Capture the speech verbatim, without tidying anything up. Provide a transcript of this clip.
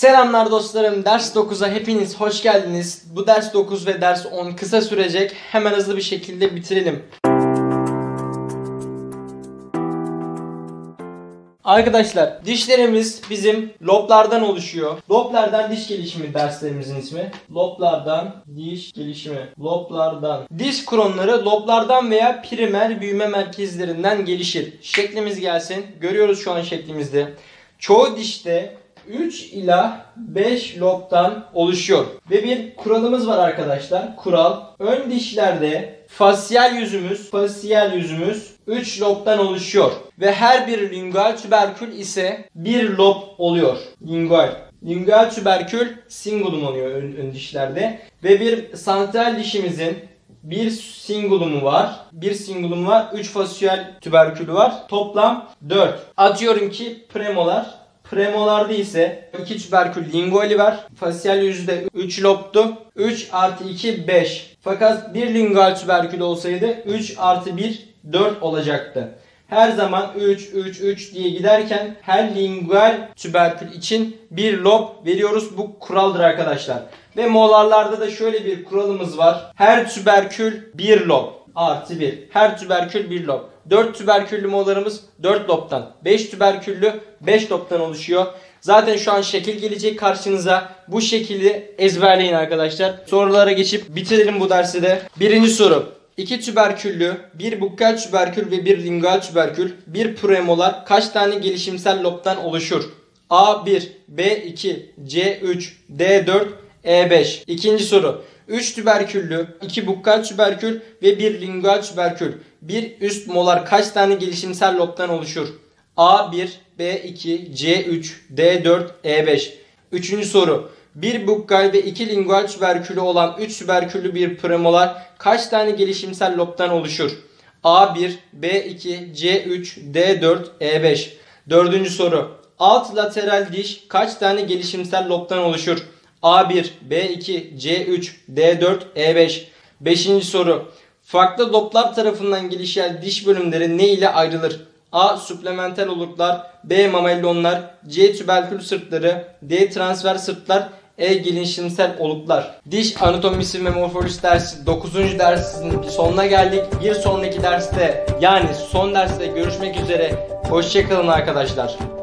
Selamlar dostlarım, ders dokuza hepiniz hoş geldiniz. Bu ders dokuz ve ders on kısa sürecek. Hemen hızlı bir şekilde bitirelim. Arkadaşlar, dişlerimiz bizim loblardan oluşuyor. Loblardan diş gelişimi derslerimizin ismi. Loblardan diş gelişimi. Loblardan. Diş kronları loblardan veya primer büyüme merkezlerinden gelişir. Şeklimiz gelsin. Görüyoruz şu an şeklimizde. Çoğu dişte üç ila beş lobdan oluşuyor. Ve bir kuralımız var arkadaşlar. Kural. Ön dişlerde fasyal yüzümüz, fasyal yüzümüz üç lobdan oluşuyor. Ve her bir lingual tüberkül ise bir lob oluyor. Lingual. Lingual tüberkül singulum oluyor ön, ön dişlerde. Ve bir santral dişimizin bir singulumu var. Bir singulum var. üç fasyal tüberkülü var. Toplam dört. Atıyorum ki premolar. Premolarda ise iki tüberkül linguali var. Fasyal yüzde üç lobtu. üç artı iki beş. Fakat bir lingual tüberkül olsaydı üç artı bir dört olacaktı. Her zaman üç üç üç diye giderken her lingual tüberkül için bir lob veriyoruz. Bu kuraldır arkadaşlar. Ve molarlarda da şöyle bir kuralımız var. Her tüberkül bir lob. Artı bir. Her tüberkül bir lob. dört tüberküllü molarımız dört lobdan. beş tüberküllü beş lobdan oluşuyor. Zaten şu an şekil gelecek karşınıza. Bu şekilde ezberleyin arkadaşlar. Sorulara geçip bitirelim bu dersi de. Birinci soru. iki tüberküllü, bir bukkal tüberkül ve bir lingual tüberkül, bir premolar kaç tane gelişimsel lobdan oluşur? A bir, B iki, C üç, D dört, E beş. İkinci soru. üç tüberküllü, iki bukkal tüberkül ve bir lingual tüberkül. Bir üst molar kaç tane gelişimsel lobdan oluşur? A bir, B iki, C üç, D dört, E beş. Üçüncü soru. Bir bukkal ve iki lingual tüberkülü olan üç tüberküllü bir premolar kaç tane gelişimsel lobdan oluşur? A bir, B iki, C üç, D dört, E beş. Dördüncü soru. Alt lateral diş kaç tane gelişimsel lobdan oluşur? A bir, B iki, C üç, D dört, E beş. Beşinci soru. Farklı loblar tarafından gelişen diş bölümleri ne ile ayrılır? A. Suplemental oluklar, B. Mamellonlar, C. Tüberkül sırtları, D. Transfer sırtlar, E. Gelişimsel oluklar. Diş anatomisi ve morfolojisi dersi dokuzuncu dersimizin sonuna geldik. Bir sonraki derste, yani son derste görüşmek üzere. Hoşçakalın arkadaşlar.